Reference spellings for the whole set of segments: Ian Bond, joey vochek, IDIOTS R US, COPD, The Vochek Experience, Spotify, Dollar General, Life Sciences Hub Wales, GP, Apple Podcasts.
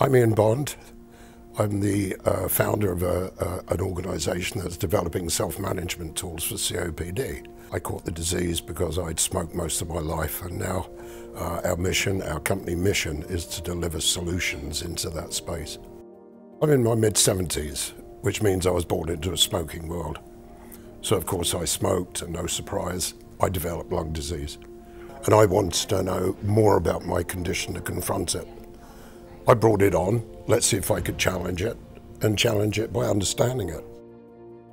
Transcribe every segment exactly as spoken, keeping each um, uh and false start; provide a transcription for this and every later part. I'm Ian Bond. I'm the uh, founder of a, uh, an organisation that's developing self-management tools for C O P D. I caught the disease because I'd smoked most of my life, and now uh, our mission, our company mission, is to deliver solutions into that space. I'm in my mid seventies, which means I was born into a smoking world. So of course I smoked, and no surprise, I developed lung disease. And I wanted to know more about my condition to confront it. I brought it on. Let's see if I could challenge it, and challenge it by understanding it.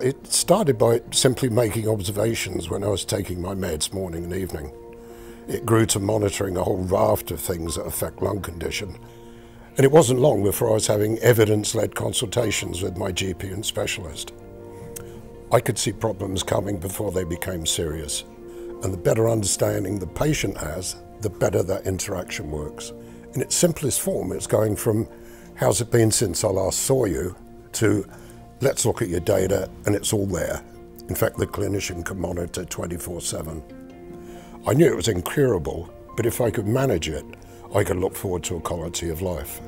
It started by simply making observations when I was taking my meds morning and evening. It grew to monitoring a whole raft of things that affect lung condition. And it wasn't long before I was having evidence-led consultations with my G P and specialist. I could see problems coming before they became serious. And the better understanding the patient has, the better that interaction works. In its simplest form, it's going from, how's it been since I last saw you, to let's look at your data, and it's all there. In fact, the clinician can monitor twenty-four seven. I knew it was incurable, but if I could manage it, I could look forward to a quality of life.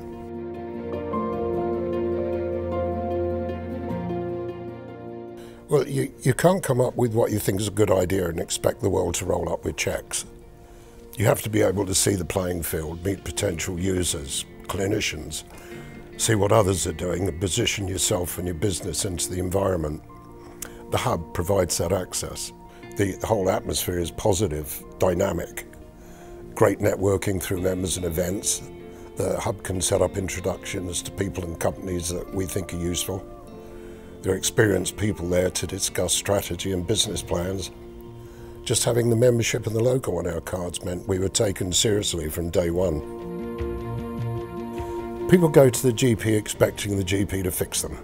Well, you, you can't come up with what you think is a good idea and expect the world to roll up with checks. You have to be able to see the playing field, meet potential users, clinicians, see what others are doing, and position yourself and your business into the environment. The hub provides that access. The whole atmosphere is positive, dynamic, great networking through members and events. The hub can set up introductions to people and companies that we think are useful. There are experienced people there to discuss strategy and business plans. Just having the membership and the logo on our cards meant we were taken seriously from day one. People go to the G P expecting the G P to fix them.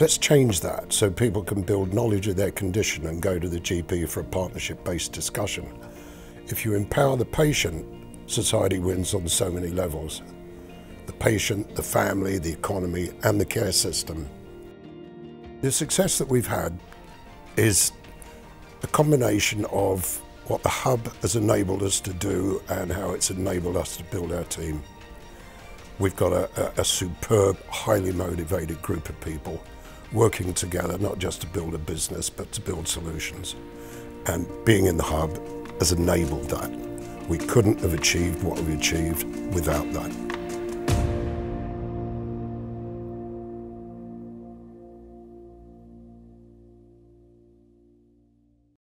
Let's change that so people can build knowledge of their condition and go to the G P for a partnership-based discussion. If you empower the patient, society wins on so many levels. The patient, the family, the economy, and the care system. The success that we've had is a combination of what the hub has enabled us to do and how it's enabled us to build our team. We've got a, a, a superb, highly motivated group of people working together, not just to build a business, but to build solutions. And being in the hub has enabled that. We couldn't have achieved what we achieved without that.